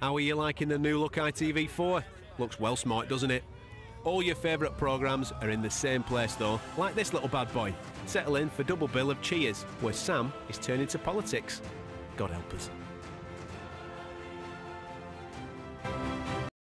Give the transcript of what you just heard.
How are you liking the new look ITV4? Looks well smart, doesn't it? All your favourite programmes are in the same place though, like this little bad boy. Settle in for double bill of Cheers, where Sam is turning to politics. God help us.